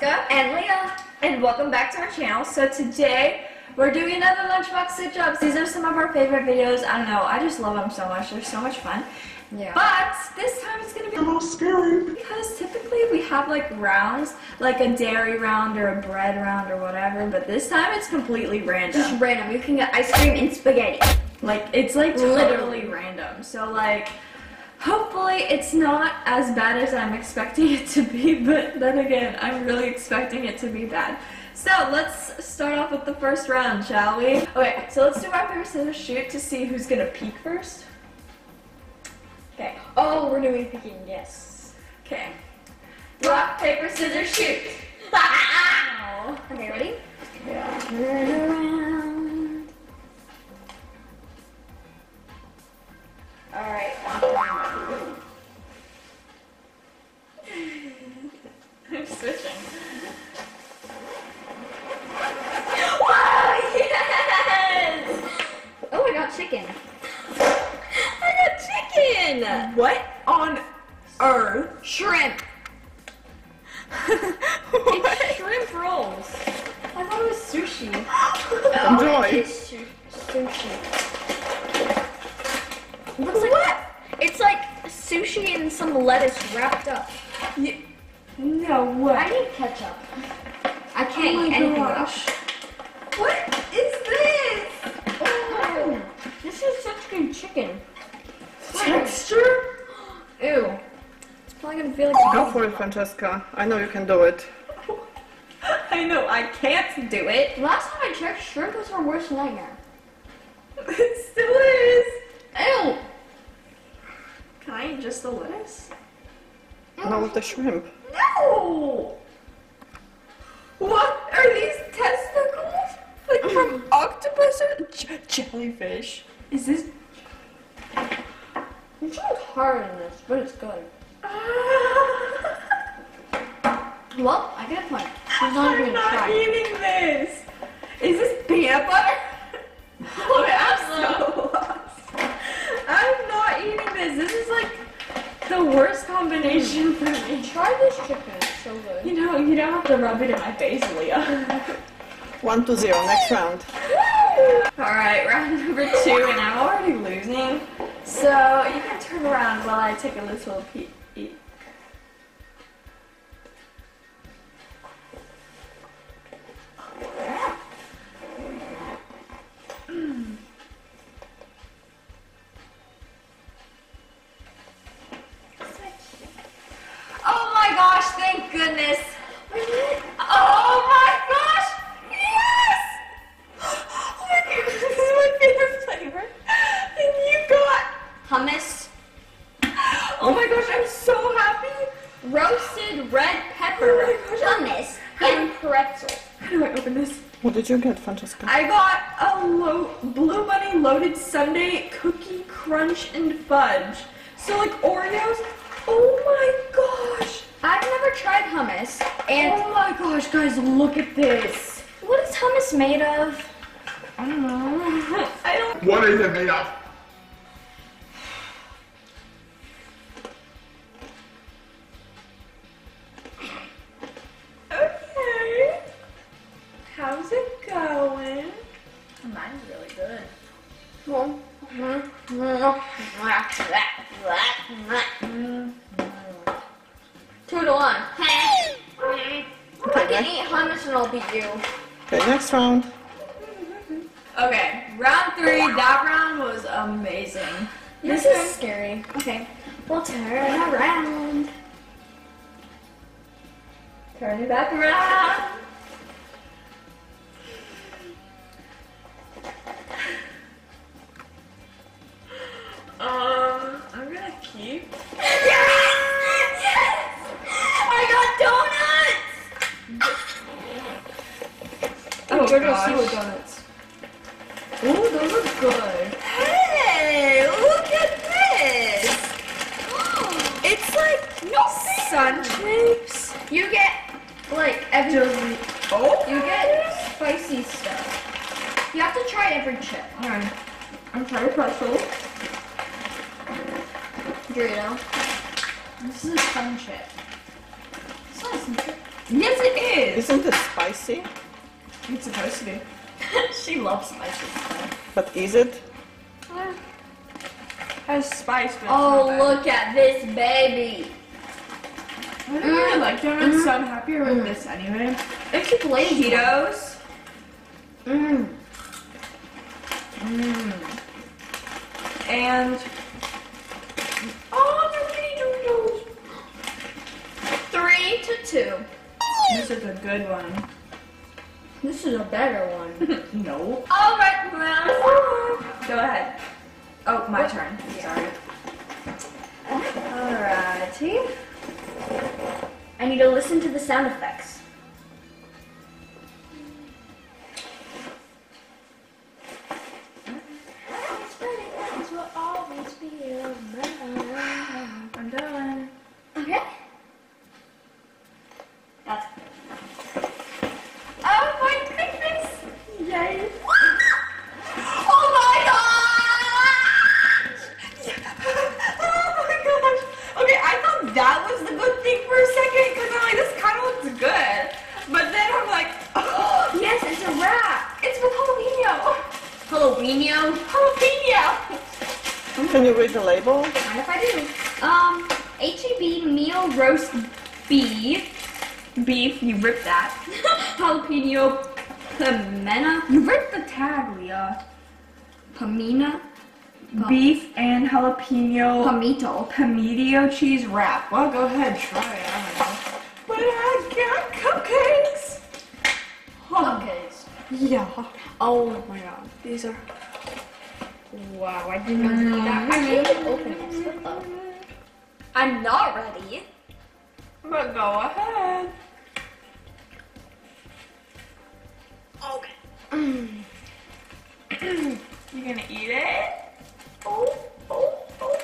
Francesca and Leah, and welcome back to our channel. So today we're doing another lunchbox stitch-ups. These are some of our favorite videos. I don't know, I just love them so much. They're so much fun. Yeah. But this time it's gonna be a little scary because typically we have like rounds, like a dairy round or a bread round or whatever. But this time it's completely random. Just random. You can get ice cream and spaghetti. Like it's like literally random. So like. Hopefully it's not as bad as I'm expecting it to be, but then again, I'm really expecting it to be bad. So let's start off with the first round, shall we? Okay, so let's do our paper, scissors, shoot to see who's gonna peek first. Okay. Oh, we're doing peeking, yes. Okay. Rock, paper, scissors, shoot. Wow. Okay, ready? Yeah. Turn around. All right. I'm switching. Wow, yes! Oh, I got chicken. I got chicken! What on earth? Shrimp. What? It's shrimp rolls. I thought it was sushi. Enjoy. It's sushi. What? Like, it's like sushi and some lettuce wrapped up. Yeah. No way. I need ketchup. I can't eat anything. Oh my gosh. What is this? Oh, this is such good chicken. Texture? Ew. It's probably gonna feel like. Go for it, Francesca. I know you can do it. I know I can't do it. Last time I checked, shrimp was our worst nightmare. It still is. Ew. Can I eat just the lettuce? Not with the shrimp. No! What are these testicles? Like from octopus or jellyfish? Is this? It's not hard in this, but it's good. Well, I get a point. I'm not eating this. Is this peanut butter? Okay, I'm so lost. I'm not eating this. This is like. The worst combination for me. Try this chicken, it's so good. You know, you don't have to rub it in my face, Leah. 1-0, next round. Alright, round number 2, and I'm already losing. So, you can turn around while I take a little peek. Goodness. Oh my gosh! Yes! Oh my goodness, this is my favorite flavor. And you got hummus. Oh my gosh, I'm so happy. Roasted red pepper, oh hummus, and pretzel. How do I open this? What did you get, Francesca? I got a Blue Bunny loaded sundae cookie crunch and fudge. So like Oreos. Oh my gosh. I've never tried hummus, and oh my gosh, guys, look at this. What is hummus made of? I don't know. What is it made of? Okay. How's it going? Mine's really good. Well, I'll beat you. Okay, next round. Okay, round 3. That round was amazing. This is scary. Okay, we'll turn around. Turn it back around. I'm gonna keep. Yes! Yes! I got donuts! Jojo donuts. Oh, those look good. Hey, look at this. Oh, it's like no sun chips. You get like every. Oh. You get spicy stuff. You have to try every chip. All right. I'm trying pretzel. Dorito. This is a sun chip. It's not a sun chip. Yes, it is. Isn't it spicy? It's supposed to be. She loves spicy stuff. But is it? Yeah. Has spice. But oh, look at this baby. I don't really like them. I'm so happier with this anyway. It's like Cheetos. And oh, they're mini noodles. 3-2. This is a good one. This is a better one. No. All right, Brown. Go ahead. Oh, my turn. Yeah. Sorry. Alrighty. I need to listen to the sound effects. I'm done. Okay. That's good. Oh my goodness! Yes. Oh my gosh! Oh my gosh! Okay, I thought that was the good thing for a second because I'm like, this kind of looks good. But then I'm like, oh yes, it's a wrap. It's with jalapeno. Jalapeno. Jalapeno. Can you read the label? What if I do? HEB meal roast beef. Beef, you ripped that. Jalapeno pimenta. You ripped the tag, Leah. Pimenta. Beef and jalapeno. Pimento. Pimento cheese wrap. Well, go ahead, try it. I don't know. But I got cupcakes. Cupcakes. Yeah. Oh my god. These are. Wow, I didn't know that. I need to open it. So I'm not ready. But go ahead. Okay. You gonna eat it? Oh, oh, oh.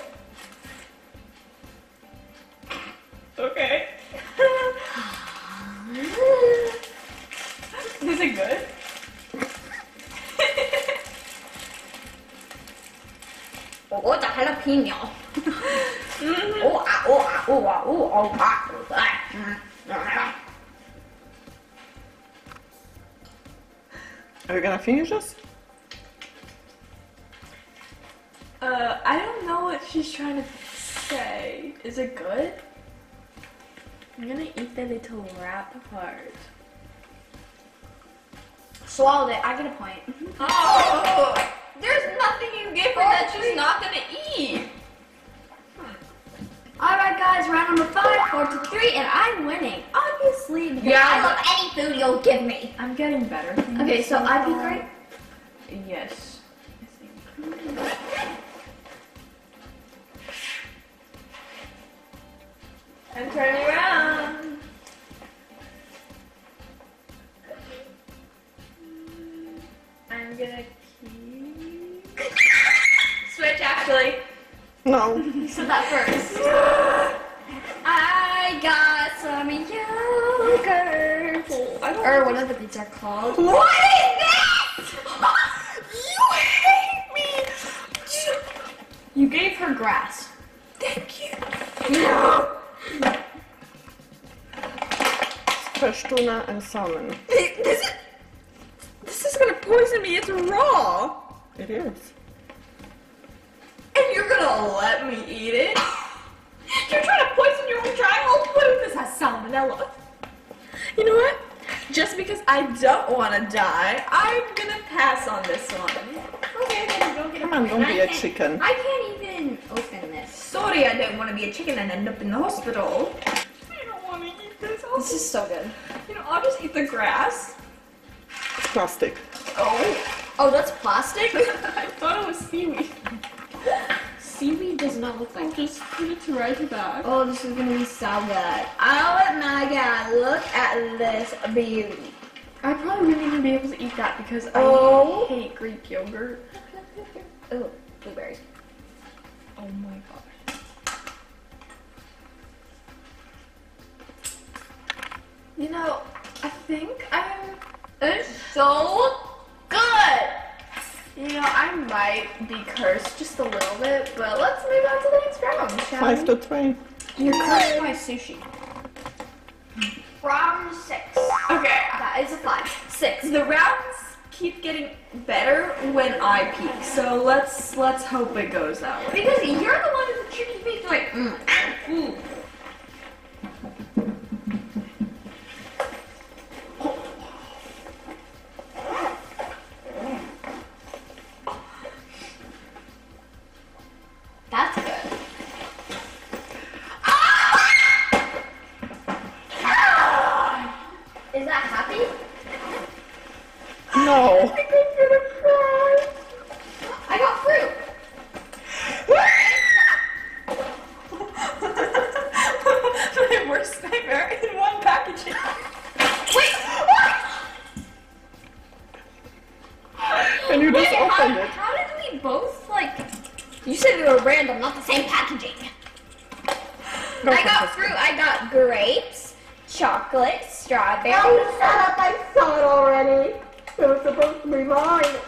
Okay. Is it good? Oh, the jalapeno. Oh, ah, oh, ah, oh, ah, oh, oh, ah, oh, ah. Are we gonna finish this? I don't know what she's trying to say. Is it good? I'm gonna eat the little wrap part. Swallowed it. I get a point. Oh! There's nothing you give her that she's not gonna eat. Alright guys, round number 5, 4-3, and I'm winning. Obviously, because I love any food you'll give me. I'm getting better. Okay, so I be great? Yes. I think. I'm turning around. I'm gonna switch, actually. No. You said that first. I got some yogurt. Or whatever these are called. What is this? You hate me. You gave her grass. Thank you. No. Sperstuna and salmon. This is gonna poison me. It's raw. It is. And you're gonna let me eat it? You're trying to poison your own child? What if this has salmonella? You know what? Just because I don't want to die, I'm gonna pass on this one. Okay, then go get it. Come on, don't be a chicken. I can't even open this. Sorry, I didn't want to be a chicken and end up in the hospital. I don't want to eat this. This is so good. You know, I'll just eat the grass. Plastic. Oh. Oh, that's plastic? I thought it was seaweed. Seaweed does not look like this. Just put it right back. Oh, this is gonna be so good. Oh my god, look at this beauty. I probably wouldn't even be able to eat that because I hate Greek yogurt. Oh, blueberries. Oh my gosh. You know, I think it's so good! You know, I might be cursed just a little bit, but let's move on to the next round, shall we? 5-3. You're cursed by sushi. from 6. Okay. That is a 5. 6. The rounds keep getting better when I peek, so let's hope it goes that way. Because you're the one who keeps being like, That's good. Is that happy? No. I think I'm gonna cry. I got fruit. My worst nightmare in one packaging. Wait. And you just opened it. How did we both like? You said we were random, not the same packaging. No, I got fruit. I got grapes, chocolate, strawberry. Oh, shut up! I saw it already. It was supposed to be mine.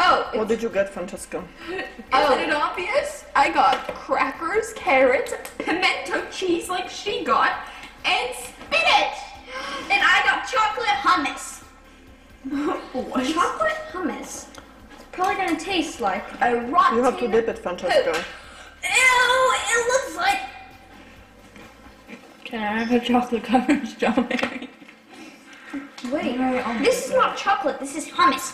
Oh. What did you get, Francesca? Isn't it obvious? I got crackers, carrots, pimento cheese like she got, and spinach. And I got chocolate hummus. What? Chocolate hummus? It's probably going to taste like a rotten. You have to dip it, Francesca. Poop. Ew, it looks like... Can I have a chocolate covered strawberry? Wait, this is not chocolate, this is hummus.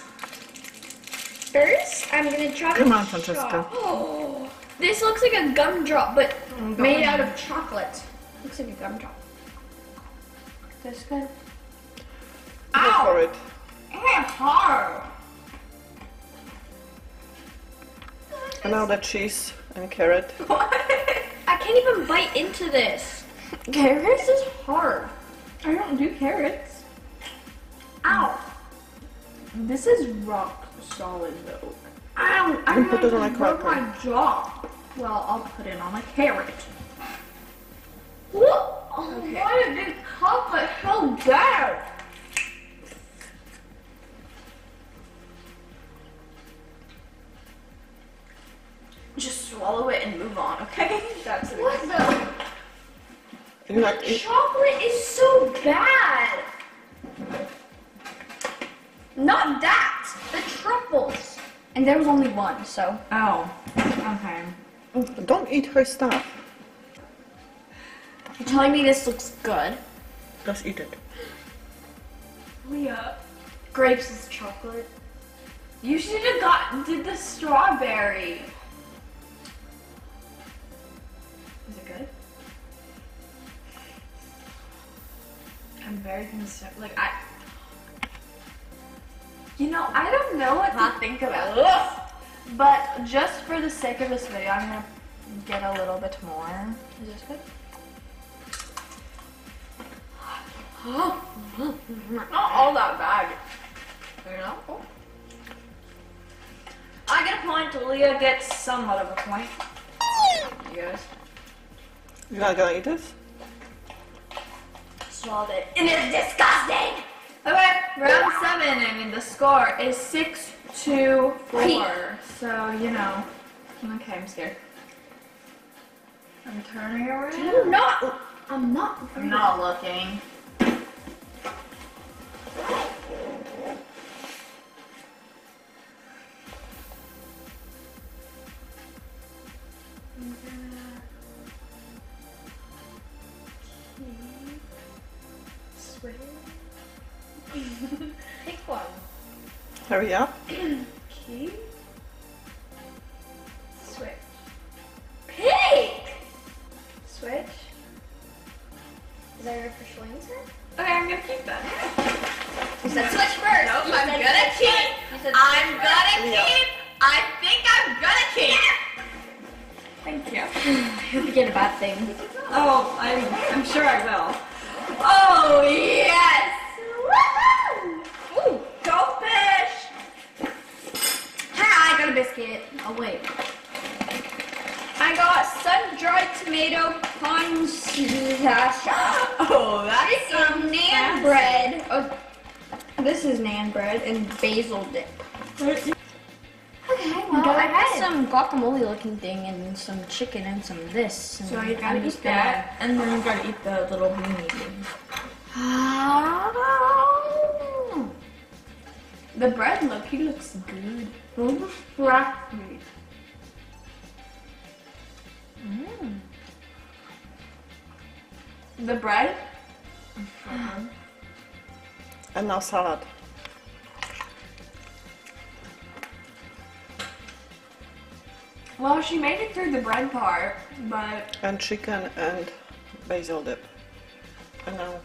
First, I'm gonna try. Come on, Francesca. Oh, this looks like a gumdrop, but made out of chocolate. Looks like a gumdrop. This good? Ow! For it. It's hard. And now the cheese and carrot. What? I can't even bite into this. Carrots is hard. I don't do carrots. Ow! This is rock solid though. I don't put it on my jaw. Well, I'll put it on a carrot. What? Oh, okay. Why did this chocolate so bad? Just swallow it and move on, okay? That's it. What the? Like, chocolate is so bad. Not that! The truffles! And there was only one, so... Oh. Okay. Don't eat her stuff. You're telling me this looks good? Just eat it. Leah. Grapes is chocolate. You should have did the strawberry. Is it good? I'm very concerned. Like, you know, I don't know what to think about this, but just for the sake of this video, I'm gonna get a little bit more. Is this good? Not all that bad, you know? Oh. I get a point, Leah gets somewhat of a point. You guys? You're not gonna eat this? Swallowed it. And it's disgusting! Okay, round 7, I mean the score is 6-4, so you know. Okay, I'm scared. I'm turning around. I'm not looking. Hurry up. Key. Switch. Pick! Switch. Is that your official answer? Okay, I'm gonna keep that. You said switch first. Nope, I'm gonna keep. I'm gonna keep. I think I'm gonna keep. Thank you. You'll get a bad thing. Oh, I'm sure I will. Oh, yes! Biscuit. Oh wait. I got sun-dried tomato pancetta. Oh, that's some naan bread. Oh, this is naan bread and basil dip. Okay, well. go ahead. I had some guacamole looking thing and some chicken and some this. And so you gotta eat that, and then you gotta eat the little beanie thing. Oh. The bread looks good. Don't distract me. Mm. The bread. And now salad. Well, she made it through the bread part, but... And chicken and basil dip. I know.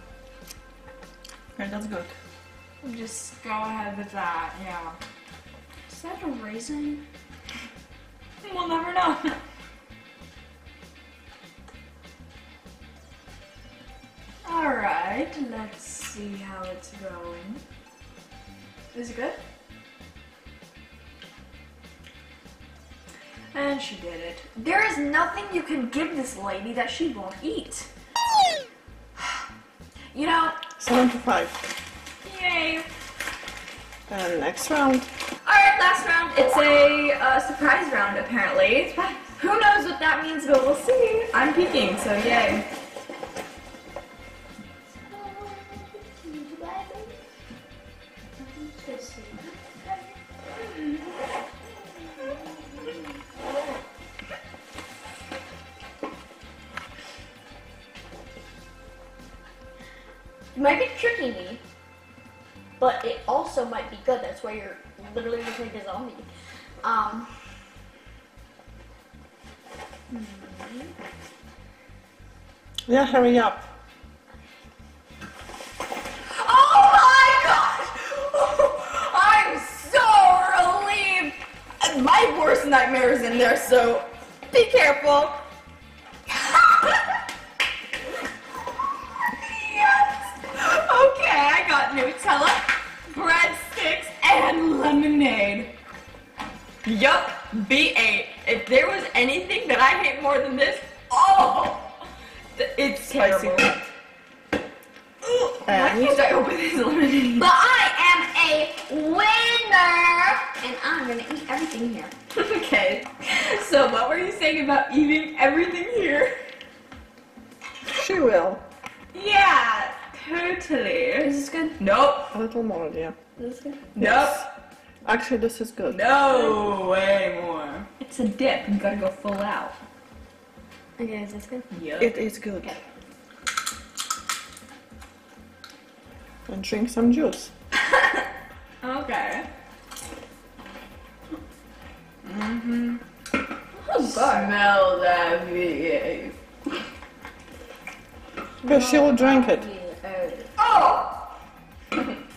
Yeah, that's good. Just go ahead with that, yeah. Is that a raisin? We'll never know. Alright, let's see how it's going. Is it good? And she did it. There is nothing you can give this lady that she won't eat. You know... 7-5. Yay. And next round. Alright, last round. It's a surprise round, apparently. Who knows what that means, but we'll see. I'm peeking, so yay. You might be tricking me, but it also might be good. That's why you're literally looking like a zombie. Yeah, hurry up. Oh my gosh! I'm so relieved! My worst nightmare is in there, so be careful. Nutella, breadsticks, and lemonade. Yup, B8. If there was anything that I hate more than this, oh, it's spicy. Ooh, why can't I open this lemonade? But I am a winner, and I'm gonna eat everything here. Okay. So what were you saying about eating everything here? She will. Yeah. Totally. Is this good? Nope. A little more, yeah. Is this good? Nope. Yes. Actually, this is good. No, way more. It's a dip. You gotta go full out. Okay, is this good? Yep. It is good. Okay. And drink some juice. Okay. Mm-hmm. Smell that V8. But she will drink it. Oh!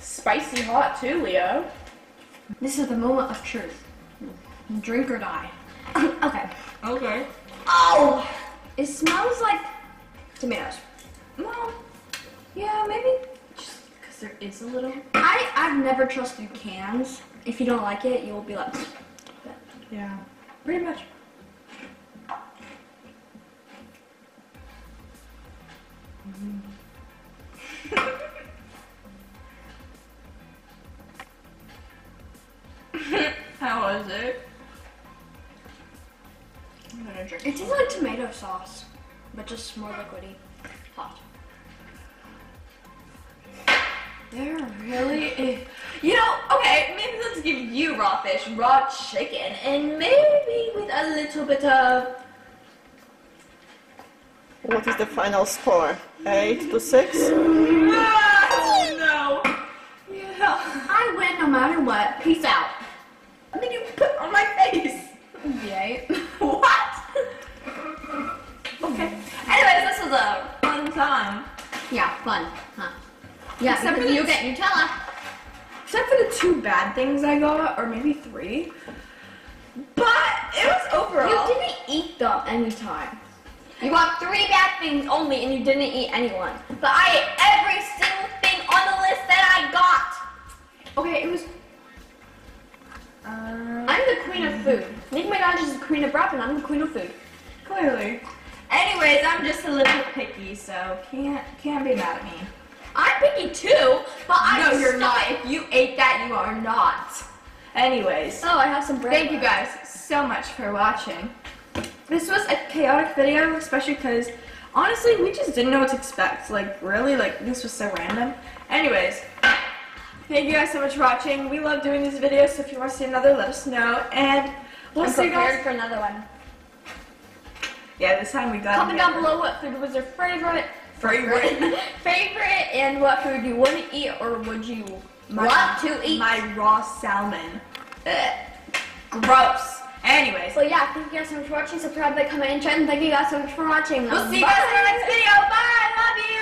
Spicy hot too, Leo. This is the moment of truth. Drink or die. Okay. Okay. Oh! It smells like tomatoes. Well, yeah, maybe just because there is a little. I've never trusted cans. If you don't like it, you'll be like. Yeah. Pretty much. Mm-hmm. How was it? I'm gonna drink it. It tastes like tomato sauce, but just more liquidy. Hot. There really is. You know, okay, maybe let's give you raw fish, raw chicken, and maybe with a little bit of. What is the final score? 8-6? No! Yeah. I win no matter what. Peace out. What did you put on my face? Yay. What? Okay. Anyways, this was a fun time. Yeah, fun. Huh? Yeah, except for you get Nutella. Except for the 2 bad things I got, or maybe 3. But it was overall. You didn't eat them any time. You got 3 bad things only, and you didn't eat anyone. But I ate every single thing on the list that I got. Okay, it was... I'm the queen of food. Nicki Minaj is the queen of rap, and I'm the queen of food. Clearly. Anyways, I'm just a little picky, so can't be mad at me. I'm picky too, but I'm not. If you ate that, you are not. Anyways. Oh, I have some bread. Thank you guys so much for watching. This was a chaotic video, especially because, honestly, we just didn't know what to expect. Like, really? Like, this was so random. Anyways, thank you guys so much for watching. We love doing these videos, so if you want to see another, let us know. And we'll see you guys. I'm prepared for another one. Yeah, this time we got it. Comment down below what food was your favorite. Favorite, and what food you wouldn't eat or would you want to eat? My raw salmon. Ugh. Gross. Anyways. Well, yeah, thank you guys so much for watching. Subscribe, like, comment, and share. And thank you guys so much for watching. We'll see you guys in the next video. Bye. I love you.